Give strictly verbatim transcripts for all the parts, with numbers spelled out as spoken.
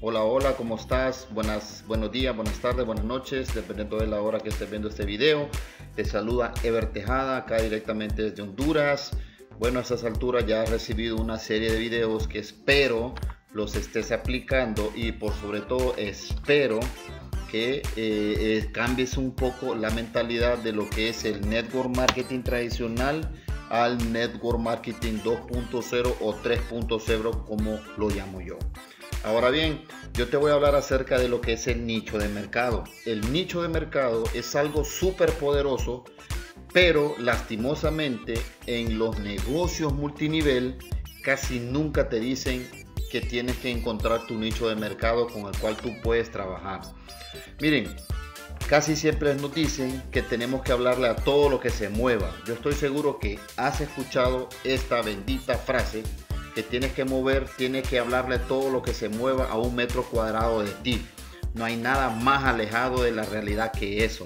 Hola, hola, ¿cómo estás? Buenas, buenos días, buenas tardes, buenas noches, dependiendo de la hora que estés viendo este video. Te saluda Ever Tejada, acá directamente desde Honduras. Bueno, a estas alturas ya has recibido una serie de videos que espero los estés aplicando y por sobre todo espero que eh, eh, cambies un poco la mentalidad de lo que es el network marketing tradicional al network marketing dos punto cero o tres punto cero, como lo llamo yo. Ahora bien, yo te voy a hablar acerca de lo que es el nicho de mercado. El nicho de mercado es algo súper poderoso, pero lastimosamente en los negocios multinivel casi nunca te dicen que tienes que encontrar tu nicho de mercado con el cual tú puedes trabajar. Miren, casi siempre nos dicen que tenemos que hablarle a todo lo que se mueva. Yo estoy seguro que has escuchado esta bendita frase, que tienes que mover, tienes que hablarle a todo lo que se mueva a un metro cuadrado de ti. No hay nada más alejado de la realidad que eso.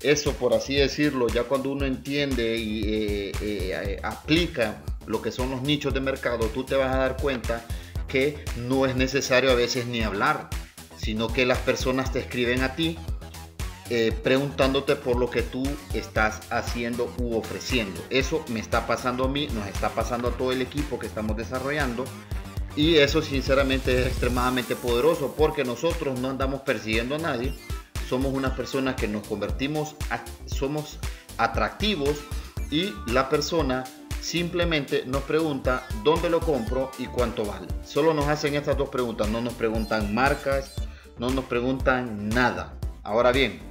Eso, por así decirlo, ya cuando uno entiende y eh, eh, aplica lo que son los nichos de mercado, tú te vas a dar cuenta que no es necesario a veces ni hablar, sino que las personas te escriben a ti Eh, preguntándote por lo que tú estás haciendo u ofreciendo. Eso me está pasando a mí, nos está pasando a todo el equipo que estamos desarrollando, y eso sinceramente es extremadamente poderoso, porque nosotros no andamos persiguiendo a nadie. Somos unas personas que nos convertimos a, somos atractivos, y la persona simplemente nos pregunta dónde lo compro y cuánto vale. Solo nos hacen estas dos preguntas, no nos preguntan marcas, no nos preguntan nada. Ahora bien,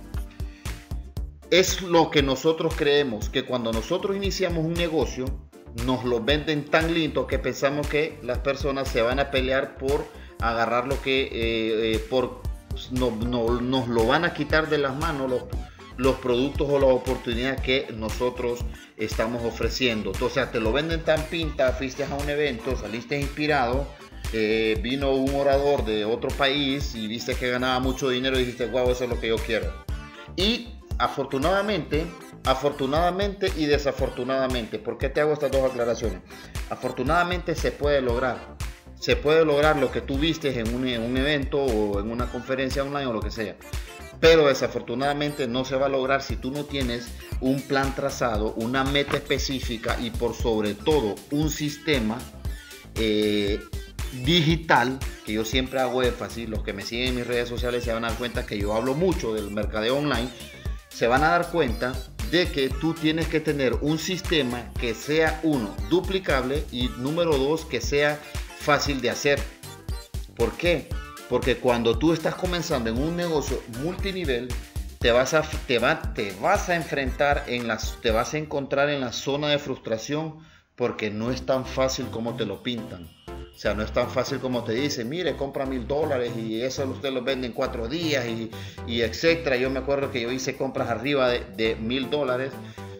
es lo que nosotros creemos, que cuando nosotros iniciamos un negocio nos lo venden tan lindo que pensamos que las personas se van a pelear por agarrar lo que eh, eh, por, no, no, nos lo van a quitar de las manos los, los productos o las oportunidades que nosotros estamos ofreciendo. O sea, te lo venden tan pinta, fuiste a un evento, saliste inspirado, eh, vino un orador de otro país y viste que ganaba mucho dinero y dijiste, wow, eso es lo que yo quiero. Y afortunadamente, afortunadamente y desafortunadamente, ¿por qué te hago estas dos aclaraciones? Afortunadamente se puede lograr, se puede lograr lo que tú viste en un, en un evento o en una conferencia online o lo que sea, pero desafortunadamente no se va a lograr si tú no tienes un plan trazado, una meta específica y por sobre todo un sistema eh, digital, que yo siempre hago énfasis. Los que me siguen en mis redes sociales se van a dar cuenta que yo hablo mucho del mercadeo online. Se van a dar cuenta de que tú tienes que tener un sistema que sea, uno, duplicable, y número dos, que sea fácil de hacer. ¿Por qué? Porque cuando tú estás comenzando en un negocio multinivel, te vas a, te va, te vas a enfrentar, en las, te vas a encontrar en la zona de frustración, porque no es tan fácil como te lo pintan. O sea, no es tan fácil como te dicen, mire, compra mil dólares y eso usted lo vende en cuatro días y, y etcétera. Yo me acuerdo que yo hice compras arriba de mil dólares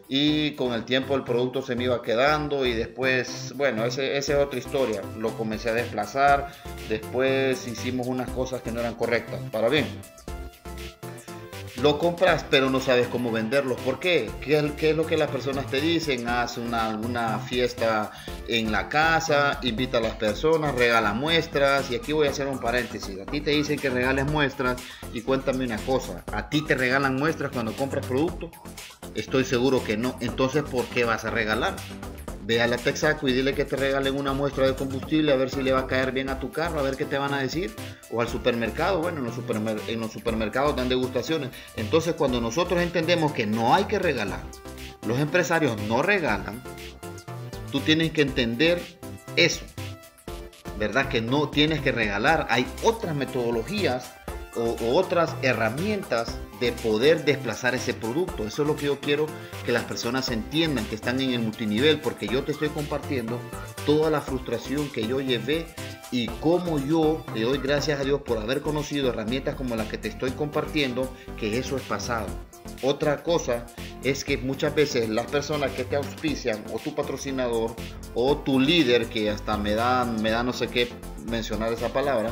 y con el tiempo el producto se me iba quedando y después, bueno, esa es otra historia. Lo comencé a desplazar, después hicimos unas cosas que no eran correctas. Para bien, lo compras pero no sabes cómo venderlo. ¿Por qué? ¿Qué, qué es lo que las personas te dicen? Haz una, una fiesta en la casa, invita a las personas, regala muestras. Y aquí voy a hacer un paréntesis. A ti te dicen que regales muestras y cuéntame una cosa, ¿a ti te regalan muestras cuando compras producto? Estoy seguro que no. Entonces, ¿por qué vas a regalar? Ve a la Texaco y dile que te regalen una muestra de combustible, a ver si le va a caer bien a tu carro, a ver qué te van a decir. O al supermercado, bueno, en los, supermer en los supermercados dan degustaciones. Entonces, cuando nosotros entendemos que no hay que regalar, los empresarios no regalan, tú tienes que entender eso, ¿verdad? Que no tienes que regalar. Hay otras metodologías o, o otras herramientas de poder desplazar ese producto. Eso es lo que yo quiero que las personas entiendan, que están en el multinivel, porque yo te estoy compartiendo toda la frustración que yo llevé y cómo yo le doy gracias a Dios por haber conocido herramientas como las que te estoy compartiendo, que eso es pasado. Otra cosa es que muchas veces las personas que te auspician, o tu patrocinador o tu líder, que hasta me da, me da no sé qué mencionar esa palabra,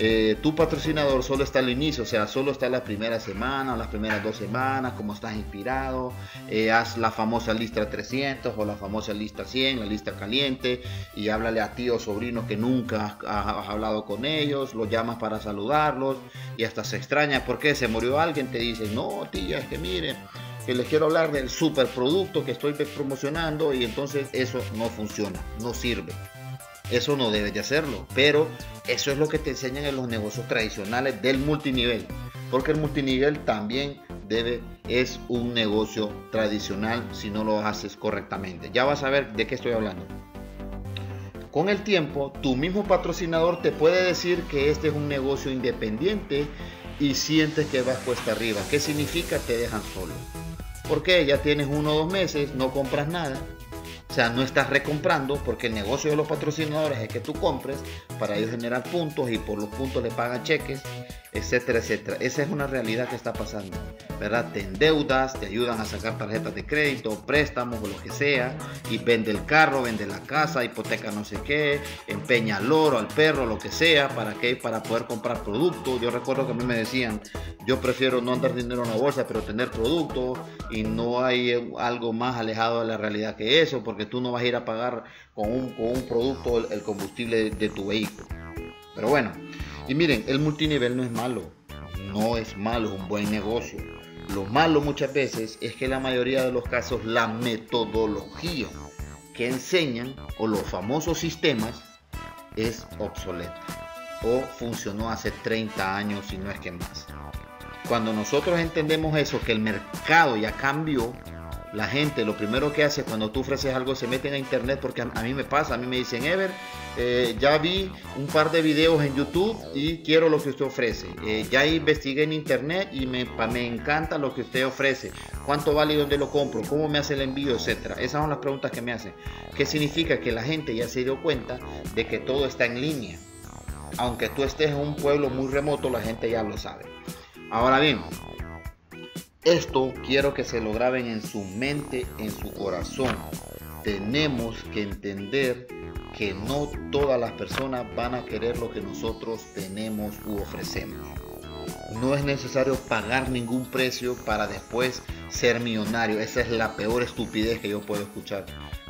eh, tu patrocinador solo está al inicio, o sea, solo está la primera semana, las primeras dos semanas, cómo estás inspirado, eh, haz la famosa lista trescientos o la famosa lista cien, la lista caliente, y háblale a tíos, sobrinos que nunca has, has hablado con ellos, los llamas para saludarlos y hasta se extraña porque se murió alguien, te dicen, no tía, es que mire, que les quiero hablar del superproducto que estoy promocionando, y entonces eso no funciona, no sirve. Eso no debes de hacerlo, pero eso es lo que te enseñan en los negocios tradicionales del multinivel, porque el multinivel también debe, es un negocio tradicional si no lo haces correctamente. Ya vas a ver de qué estoy hablando. Con el tiempo, tu mismo patrocinador te puede decir que este es un negocio independiente y sientes que vas cuesta arriba. ¿Qué significa? Te dejan solo. ¿Por qué? Ya tienes uno o dos meses, no compras nada. O sea, no estás recomprando, porque el negocio de los patrocinadores es que tú compres para ellos generar puntos, y por los puntos le pagan cheques, etcétera, etcétera. Esa es una realidad que está pasando, ¿verdad? Te endeudas, te ayudan a sacar tarjetas de crédito, préstamos o lo que sea, y vende el carro, vende la casa, hipoteca no sé qué, empeña al loro, al perro, lo que sea, ¿para qué? Para poder comprar productos. Yo recuerdo que a mí me decían, yo prefiero no andar dinero en la bolsa, pero tener productos, y no hay algo más alejado de la realidad que eso, porque que tú no vas a ir a pagar con un, con un producto el, el combustible de, de tu vehículo. Pero bueno, y miren, el multinivel no es malo, no es malo, es un buen negocio. Lo malo muchas veces es que en la mayoría de los casos la metodología que enseñan o los famosos sistemas es obsoleta o funcionó hace treinta años, si no es que más. Cuando nosotros entendemos eso, que el mercado ya cambió, la gente lo primero que hace cuando tú ofreces algo, se meten a internet, porque a, a mí me pasa, a mí me dicen, Ever, eh, ya vi un par de videos en YouTube y quiero lo que usted ofrece, eh, ya investigué en internet y me, me encanta lo que usted ofrece, cuánto vale y dónde lo compro, cómo me hace el envío, etcétera. Esas son las preguntas que me hacen. ¿Qué significa? Que la gente ya se dio cuenta de que todo está en línea. Aunque tú estés en un pueblo muy remoto, la gente ya lo sabe. Ahora bien, esto quiero que se lo graben en su mente, en su corazón. Tenemos que entender que no todas las personas van a querer lo que nosotros tenemos u ofrecemos. No es necesario pagar ningún precio para después ser millonario. Esa es la peor estupidez que yo puedo escuchar.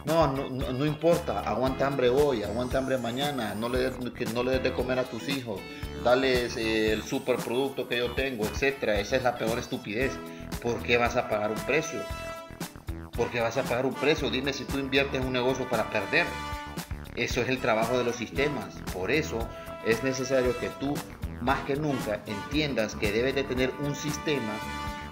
No, no, no, no importa, aguanta hambre hoy, aguanta hambre mañana, no le, que no le des de comer a tus hijos, dales eh, el superproducto que yo tengo, etcétera. Esa es la peor estupidez. ¿Por qué vas a pagar un precio? ¿Por qué vas a pagar un precio? Dime si tú inviertes en un negocio para perder. Eso es el trabajo de los sistemas. Por eso es necesario que tú, más que nunca, entiendas que debes de tener un sistema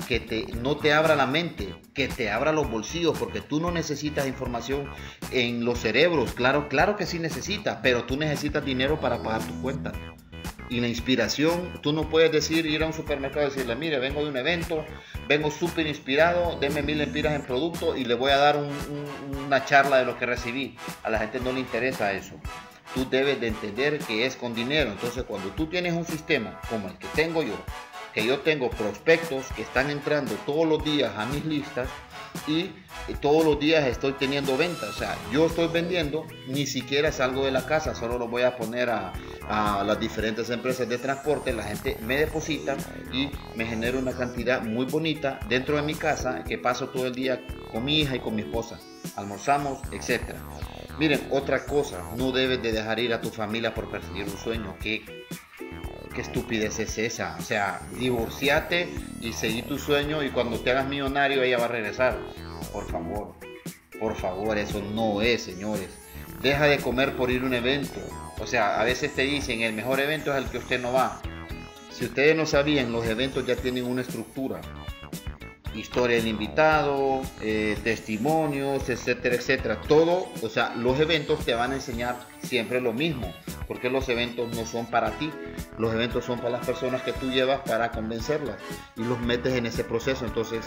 que te, no te abra la mente, que te abra los bolsillos, porque tú no necesitas información en los cerebros. Claro, claro que sí necesitas, pero tú necesitas dinero para pagar tu cuenta. Y la inspiración, tú no puedes decir, ir a un supermercado y decirle, mire, vengo de un evento, vengo súper inspirado, deme mil empiras en producto y le voy a dar un, un, una charla de lo que recibí. A la gente no le interesa eso. Tú debes de entender que es con dinero. Entonces, cuando tú tienes un sistema como el que tengo yo, que yo tengo prospectos que están entrando todos los días a mis listas y todos los días estoy teniendo ventas, o sea, yo estoy vendiendo, ni siquiera salgo de la casa, solo lo voy a poner a, a las diferentes empresas de transporte, la gente me deposita y me genera una cantidad muy bonita dentro de mi casa, que paso todo el día con mi hija y con mi esposa, almorzamos, etcétera. Miren, otra cosa, no debes de dejar ir a tu familia por perseguir un sueño. ¿Qué, qué estupidez es esa? O sea, divorciate y seguí tu sueño y cuando te hagas millonario ella va a regresar. Por favor, por favor, eso no es, señores. Deja de comer por ir a un evento. O sea, a veces te dicen, el mejor evento es el que usted no va. Si ustedes no sabían, los eventos ya tienen una estructura. Historia del invitado, eh, testimonios, etcétera, etcétera. Todo, o sea, los eventos te van a enseñar siempre lo mismo, porque los eventos no son para ti, los eventos son para las personas que tú llevas para convencerlas y los metes en ese proceso. Entonces,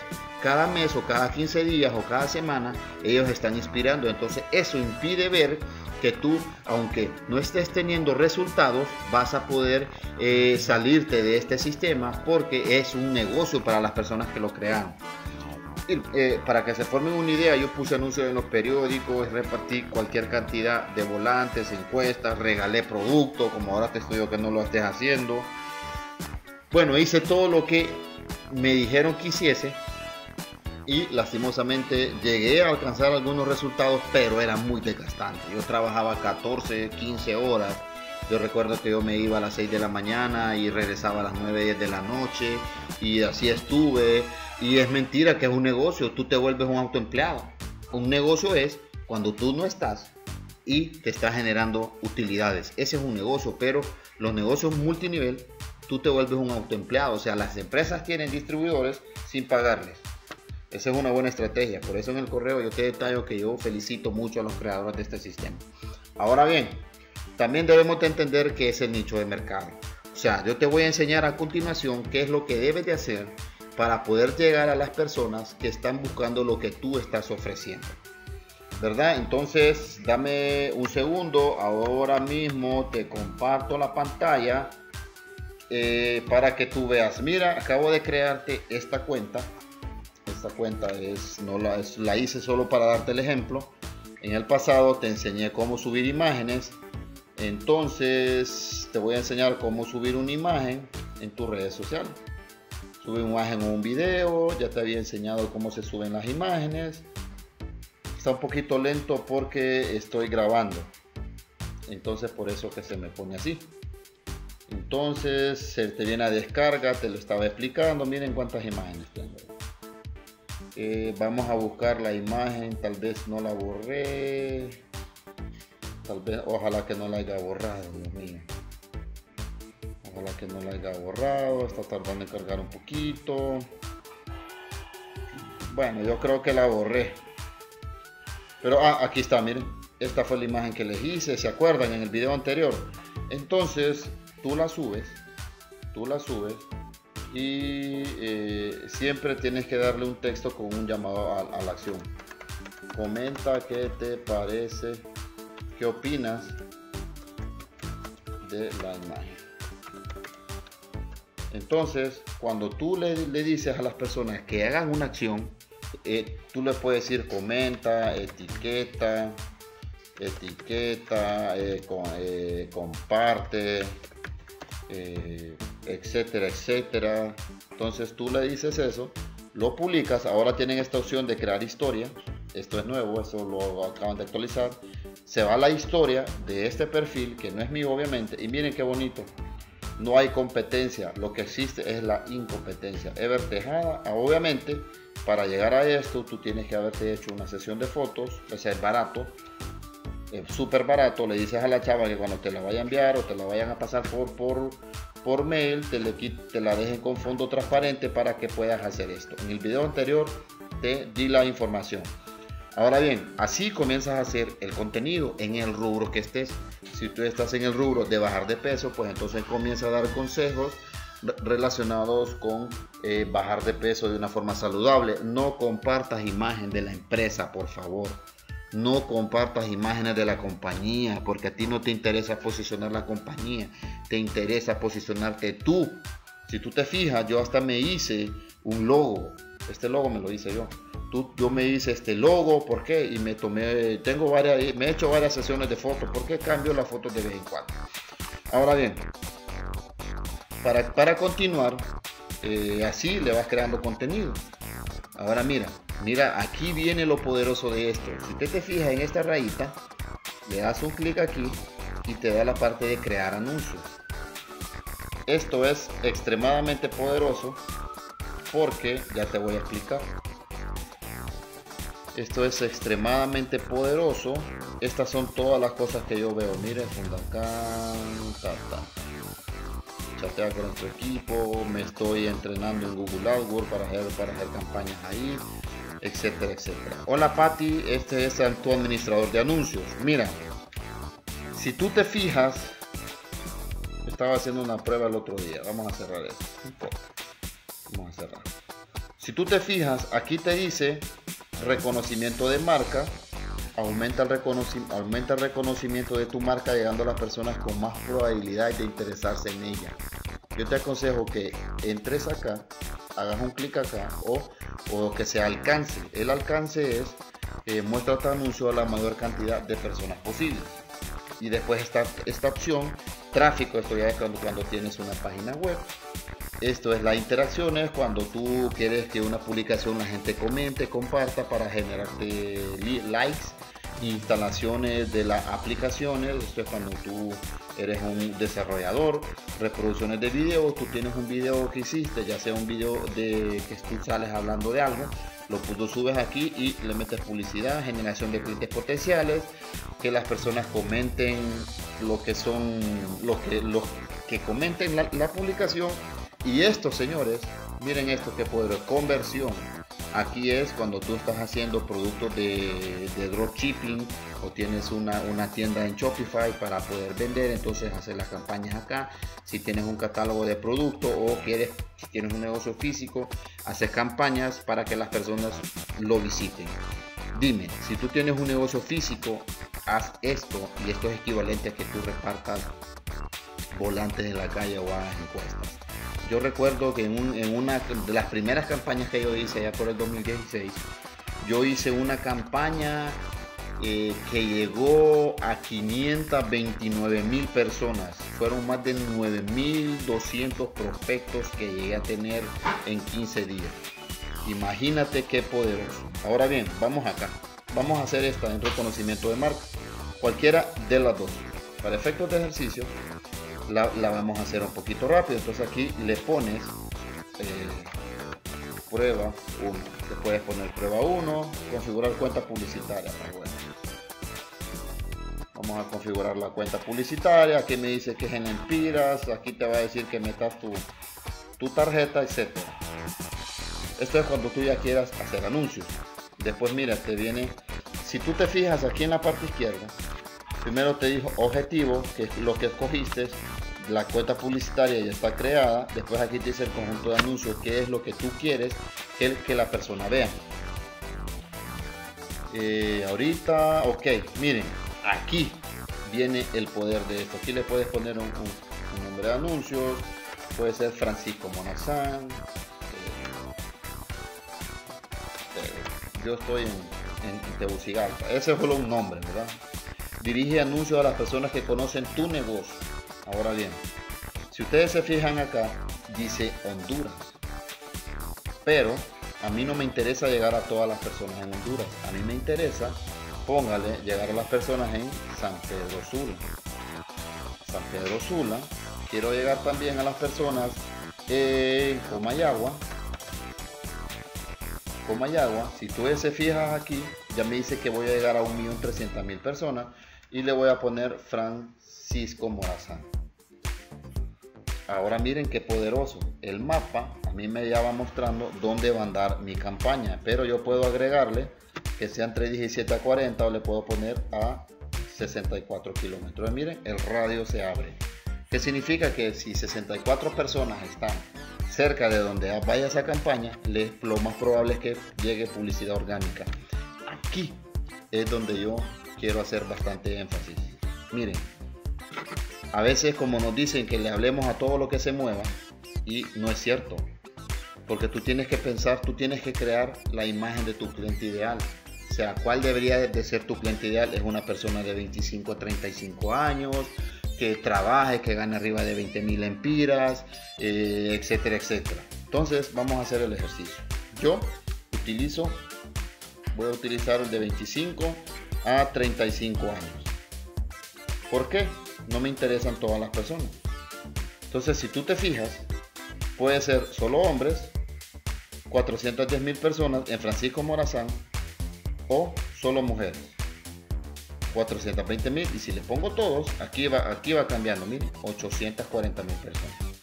cada mes o cada quince días o cada semana, ellos están inspirando. Entonces, eso impide ver que tú, aunque no estés teniendo resultados, vas a poder eh, salirte de este sistema, porque es un negocio para las personas que lo crearon. Y eh, para que se formen una idea, yo puse anuncios en los periódicos, repartí cualquier cantidad de volantes, encuestas, regalé productos, como ahora te estoy diciendo que no lo estés haciendo. Bueno, hice todo lo que me dijeron que hiciese y lastimosamente llegué a alcanzar algunos resultados, pero era muy desgastante. Yo trabajaba catorce, quince horas. Yo recuerdo que yo me iba a las seis de la mañana y regresaba a las nueve, diez de la noche, y así estuve. Y es mentira que es un negocio, tú te vuelves un autoempleado. Un negocio es cuando tú no estás y te está generando utilidades. Ese es un negocio, pero los negocios multinivel, tú te vuelves un autoempleado. O sea, las empresas tienen distribuidores sin pagarles. Esa es una buena estrategia. Por eso en el correo yo te detallo que yo felicito mucho a los creadores de este sistema. Ahora bien, también debemos de entender que es el nicho de mercado. O sea, yo te voy a enseñar a continuación qué es lo que debes de hacer para poder llegar a las personas que están buscando lo que tú estás ofreciendo, ¿verdad? Entonces, dame un segundo. Ahora mismo te comparto la pantalla eh, para que tú veas. Mira, acabo de crearte esta cuenta. Esta cuenta es, no la, es, la hice solo para darte el ejemplo. En el pasado te enseñé cómo subir imágenes. Entonces te voy a enseñar cómo subir una imagen en tus redes sociales. Subir una imagen o un video. Ya te había enseñado cómo se suben las imágenes. Está un poquito lento porque estoy grabando, entonces por eso que se me pone así. Entonces se te viene a descarga, te lo estaba explicando. Miren cuántas imágenes tengo. Eh, vamos a buscar la imagen. Tal vez no la borré. Tal vez, ojalá que no la haya borrado, Dios mío. Ojalá que no la haya borrado. Está tardando en cargar un poquito. Bueno, yo creo que la borré. Pero ah, aquí está, miren. Esta fue la imagen que les hice, ¿se acuerdan? En el video anterior. Entonces, tú la subes. Tú la subes. Y eh, siempre tienes que darle un texto con un llamado a, a la acción. Comenta qué te parece. ¿Qué opinas de la imagen? Entonces, cuando tú le, le dices a las personas que hagan una acción, eh, tú le puedes decir comenta, etiqueta, etiqueta, eh, con, eh, comparte, eh, etcétera, etcétera. Entonces tú le dices eso, lo publicas. Ahora tienen esta opción de crear historia. Esto es nuevo, eso lo acaban de actualizar. Se va la historia de este perfil, que no es mío obviamente, y miren qué bonito. No hay competencia, lo que existe es la incompetencia. Ever Tejada, obviamente, para llegar a esto tú tienes que haberte hecho una sesión de fotos. O sea, es barato, es súper barato. Le dices a la chava que cuando te la vaya a enviar o te la vayan a pasar por, por, por mail, te, le, te la dejen con fondo transparente para que puedas hacer esto. En el video anterior te di la información. Ahora bien, así comienzas a hacer el contenido en el rubro que estés. Si tú estás en el rubro de bajar de peso, pues entonces comienza a dar consejos relacionados con eh, bajar de peso de una forma saludable. No compartas imagen de la empresa, por favor. No compartas imágenes de la compañía, porque a ti no te interesa posicionar la compañía. Te interesa posicionarte tú. Si tú te fijas, yo hasta me hice un logo. Este logo me lo hice yo. Tú, yo me hice este logo, ¿por qué? Y me tomé, tengo varias, me he hecho varias sesiones de fotos, ¿por qué cambio las fotos de vez en cuando? Ahora bien, para, para continuar, eh, así le vas creando contenido. Ahora mira, mira, aquí viene lo poderoso de esto. Si usted te fija en esta rayita, le das un clic aquí y te da la parte de crear anuncios. Esto es extremadamente poderoso porque, ya te voy a explicar. Esto es extremadamente poderoso. Estas son todas las cosas que yo veo. Miren, Fundacán, ta, ta. Chatea con nuestro equipo. Me estoy entrenando en Google AdWords para hacer, para hacer campañas ahí, etcétera, etcétera. Hola, Pati. Este es tu administrador de anuncios. Mira, si tú te fijas, estaba haciendo una prueba el otro día. Vamos a cerrar esto. Vamos a cerrar. Si tú te fijas, aquí te dice reconocimiento de marca. Aumenta el, reconocimiento, aumenta el reconocimiento de tu marca, llegando a las personas con más probabilidad de interesarse en ella. Yo te aconsejo que entres acá, hagas un clic acá o, o que sea alcance. El alcance es eh, muestra tu anuncio a la mayor cantidad de personas posible. Y después está esta opción, tráfico, esto ya es cuando, cuando tienes una página web. Esto es las interacciones, cuando tú quieres que una publicación la gente comente, comparta para generarte likes. Instalaciones de las aplicaciones, esto es cuando tú eres un desarrollador. Reproducciones de videos, tú tienes un video que hiciste, ya sea un video de que tú sales hablando de algo, lo tú subes aquí y le metes publicidad. Generación de clientes potenciales, que las personas comenten lo que son, lo que, lo que comenten la, la publicación. Y esto, señores, miren esto que poder, conversión. Aquí es cuando tú estás haciendo productos de, de dropshipping o tienes una, una tienda en Shopify para poder vender, entonces hacer las campañas acá. Si tienes un catálogo de productos o quieres, si tienes un negocio físico, haces campañas para que las personas lo visiten. Dime, si tú tienes un negocio físico, haz esto, y esto es equivalente a que tú repartas volantes en la calle o hagas encuestas. Yo recuerdo que en, un, en una de las primeras campañas que yo hice ya por el dos mil dieciséis, yo hice una campaña eh, que llegó a quinientas veintinueve mil personas. Fueron más de nueve mil doscientos prospectos que llegué a tener en quince días. Imagínate qué poderoso. Ahora bien, vamos acá. Vamos a hacer esta en reconocimiento de marca. Cualquiera de las dos. Para efectos de ejercicio, La, la vamos a hacer un poquito rápido. Entonces aquí le pones eh, prueba uno, le puedes poner prueba uno, configurar cuenta publicitaria. Bueno, vamos a configurar la cuenta publicitaria. Aquí me dice que es en lempiras, aquí te va a decir que metas tu, tu tarjeta, etcétera. Esto es cuando tú ya quieras hacer anuncios. Después mira, te viene, si tú te fijas aquí en la parte izquierda, primero te dijo objetivo, que es lo que escogiste. La cuenta publicitaria ya está creada. Después aquí te dice el conjunto de anuncios, qué es lo que tú quieres que, que la persona vea. Eh, ahorita, ok, miren, aquí viene el poder de esto. Aquí le puedes poner un, un, un nombre de anuncios, puede ser Francisco Monazán. Eh, eh, yo estoy en, en Tegucigalpa, ese fue un nombre, ¿verdad? Dirige anuncios a las personas que conocen tu negocio. Ahora bien, si ustedes se fijan acá, dice Honduras. Pero a mí no me interesa llegar a todas las personas en Honduras. A mí me interesa, póngale, llegar a las personas en San Pedro Sula. San Pedro Sula. Quiero llegar también a las personas en Comayagua. Comayagua. Si ustedes se fijan aquí, ya me dice que voy a llegar a un millón trescientas mil personas. Y le voy a poner Francisco Morazán. Ahora miren qué poderoso. El mapa a mí me ya va mostrando dónde va a andar mi campaña. Pero yo puedo agregarle que sea entre diecisiete a cuarenta o le puedo poner a sesenta y cuatro kilómetros. Miren, el radio se abre. ¿Qué significa? Que si sesenta y cuatro personas están cerca de donde vaya esa campaña, les, lo más probable es que llegue publicidad orgánica. Aquí es donde yo quiero hacer bastante énfasis. Miren, a veces como nos dicen que le hablemos a todo lo que se mueva, y no es cierto, porque tú tienes que pensar, tú tienes que crear la imagen de tu cliente ideal. O sea, ¿cuál debería de ser tu cliente ideal? Es una persona de veinticinco a treinta y cinco años, que trabaje, que gane arriba de veinte mil empiras, eh, etcétera, etcétera. Entonces vamos a hacer el ejercicio. Yo utilizo, voy a utilizar el de veinticinco a treinta y cinco años. ¿Por qué? No me interesan todas las personas. Entonces, si tú te fijas, puede ser solo hombres, cuatrocientas diez mil personas en Francisco Morazán, o solo mujeres, cuatrocientas veinte mil. Y si les pongo todos, aquí va, aquí va cambiando, miren, ochocientas cuarenta mil personas.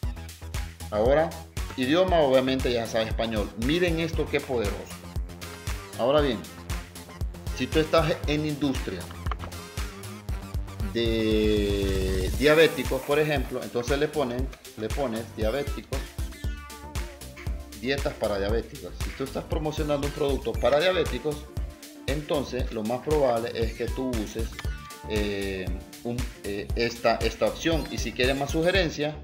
Ahora, idioma, obviamente ya sabe español. Miren esto qué poderoso. Ahora bien, si tú estás en industria de diabéticos, por ejemplo, entonces le ponen, le pones diabéticos, dietas para diabéticos. Si tú estás promocionando un producto para diabéticos, entonces lo más probable es que tú uses eh, un, eh, esta, esta opción. Y si quieres más sugerencia,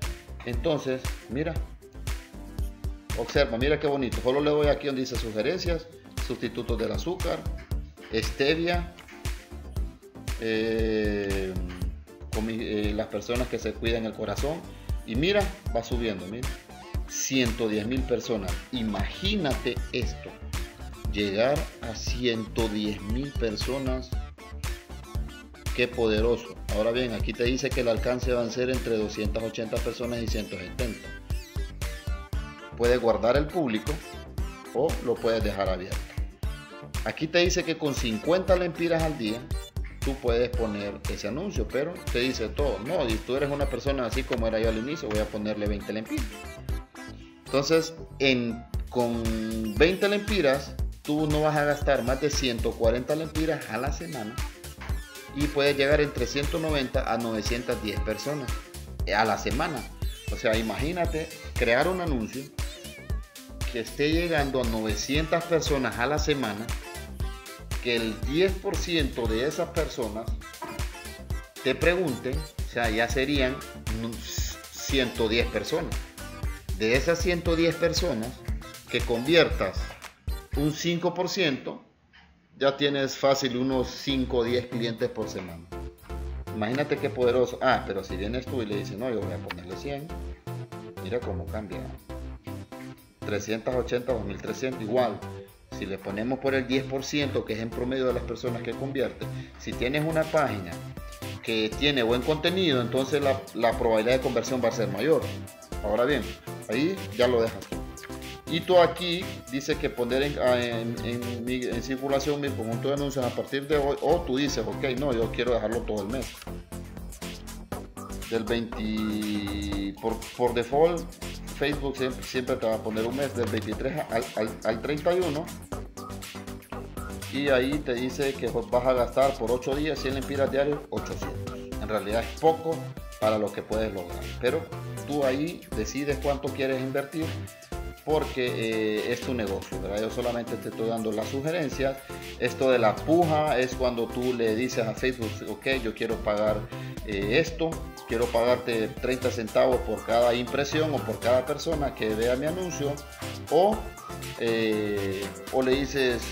entonces mira, Observa, mira qué bonito. Solo le doy aquí donde dice sugerencias, sustitutos del azúcar, stevia, eh, con mi, eh, las personas que se cuidan el corazón. Y mira, va subiendo, mira. ciento diez mil personas. Imagínate esto. Llegar a ciento diez mil personas. Qué poderoso. Ahora bien, aquí te dice que el alcance va a ser entre doscientas ochenta personas y ciento setenta. Puedes guardar el público o lo puedes dejar abierto. Aquí te dice que con cincuenta lempiras al día tú puedes poner ese anuncio, pero te dice todo. No, si tú eres una persona así como era yo al inicio, voy a ponerle veinte lempiras. Entonces, en, con veinte lempiras tú no vas a gastar más de ciento cuarenta lempiras a la semana y puedes llegar entre ciento noventa a novecientas diez personas a la semana. O sea, imagínate crear un anuncio que esté llegando a novecientas personas a la semana, que el diez por ciento de esas personas te pregunten, o sea, ya serían ciento diez personas. De esas ciento diez personas, que conviertas un cinco por ciento, ya tienes fácil unos cinco o diez clientes por semana. Imagínate qué poderoso. Ah, pero si vienes tú y le dices, no, yo voy a ponerle cien. Mira cómo cambia. trescientas ochenta, dos mil trescientos, igual. Si le ponemos por el diez por ciento, que es en promedio de las personas que convierte. Si tienes una página que tiene buen contenido, entonces la, la probabilidad de conversión va a ser mayor. Ahora bien, ahí ya lo dejas tú. Y tú aquí dice que poner en, en, en, en, en circulación mi conjunto de anuncios a partir de hoy. O tú dices, ok, no, yo quiero dejarlo todo el mes. Del veinte, por, por default, Facebook siempre, siempre te va a poner un mes, del veintitrés al, al, al treinta y uno. Y ahí te dice que vas a gastar por ocho días, cien lempiras diarios, ochocientos. En realidad es poco para lo que puedes lograr. Pero tú ahí decides cuánto quieres invertir, porque eh, es tu negocio, ¿verdad? Yo solamente te estoy dando las sugerencias. Esto de la puja es cuando tú le dices a Facebook, ok, yo quiero pagar eh, esto, quiero pagarte treinta centavos por cada impresión o por cada persona que vea mi anuncio, o, eh, o le dices,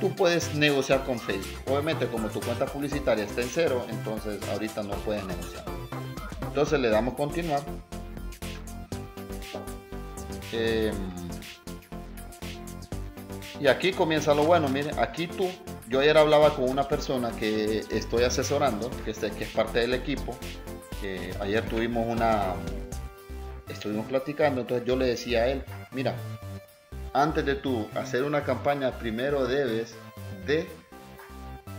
tú puedes negociar con Facebook. Obviamente, como tu cuenta publicitaria está en cero, entonces ahorita no puedes negociar. Entonces le damos continuar. Eh, y aquí comienza lo bueno. Miren, aquí tú, yo ayer hablaba con una persona que estoy asesorando, que, este, que es parte del equipo, que ayer tuvimos una estuvimos platicando. Entonces yo le decía a él, mira, antes de tú hacer una campaña, primero debes de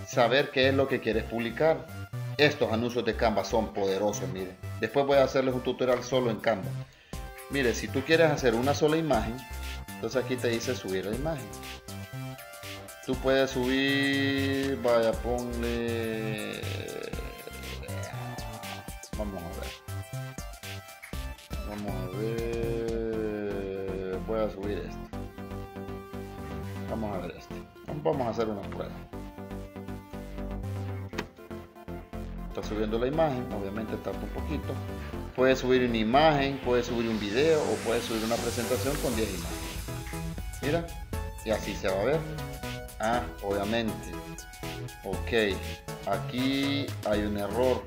saber qué es lo que quieres publicar. Estos anuncios de Canva son poderosos. Miren, después voy a hacerles un tutorial solo en Canva. Mire, si tú quieres hacer una sola imagen, entonces aquí te dice subir la imagen. Tú puedes subir, vaya, ponle, vamos a ver, vamos a ver, voy a subir esto, vamos a ver esto, vamos a hacer una prueba. Está subiendo la imagen, obviamente tarda un poquito. Puedes subir una imagen, puedes subir un video o puedes subir una presentación con diez imágenes. Mira, y así se va a ver. Ah, obviamente. Ok, aquí hay un error.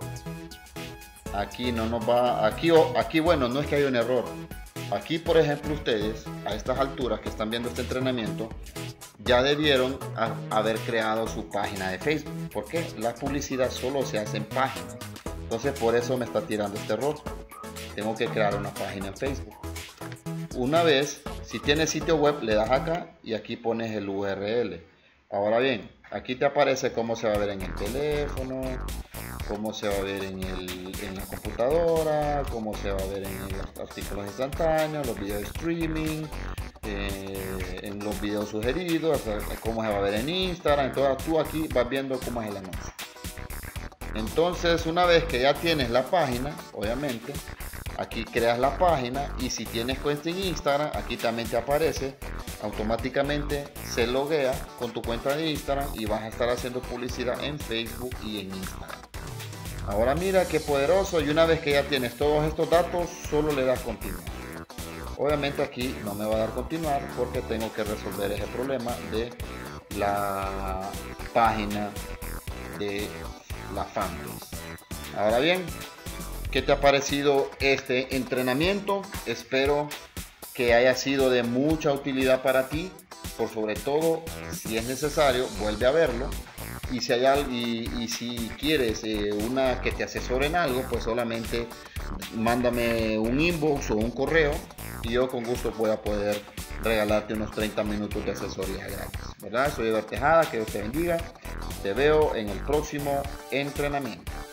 Aquí no nos va. Aquí, aquí bueno, no es que haya un error. Aquí, por ejemplo, ustedes, a estas alturas que están viendo este entrenamiento, ya debieron a, haber creado su página de Facebook. ¿Por qué? La publicidad solo se hace en páginas. Entonces por eso me está tirando este error. Tengo que crear una página en Facebook. Una vez, si tienes sitio web, le das acá y aquí pones el U R L. Ahora bien, aquí te aparece cómo se va a ver en el teléfono, cómo se va a ver en, el, en la computadora, cómo se va a ver en los artículos instantáneos, los videos de streaming, eh, en los videos sugeridos, cómo se va a ver en Instagram. Entonces tú aquí vas viendo cómo es el anuncio. Entonces, una vez que ya tienes la página, obviamente, aquí creas la página, y si tienes cuenta en Instagram, aquí también te aparece, automáticamente se loguea con tu cuenta de Instagram y vas a estar haciendo publicidad en Facebook y en Instagram. Ahora mira qué poderoso, y una vez que ya tienes todos estos datos, solo le das continuar. Obviamente aquí no me va a dar continuar porque tengo que resolver ese problema de la página de la fanbase. Ahora bien, ¿qué te ha parecido este entrenamiento? Espero que haya sido de mucha utilidad para ti. Por sobre todo, si es necesario, vuelve a verlo. Y si, hay algo, y, y si quieres eh, una que te asesore en algo, pues solamente mándame un inbox o un correo y yo con gusto voy a poder regalarte unos treinta minutos de asesoría gratis, ¿verdad? Soy Ever Tejada, que Dios te bendiga. Te veo en el próximo entrenamiento.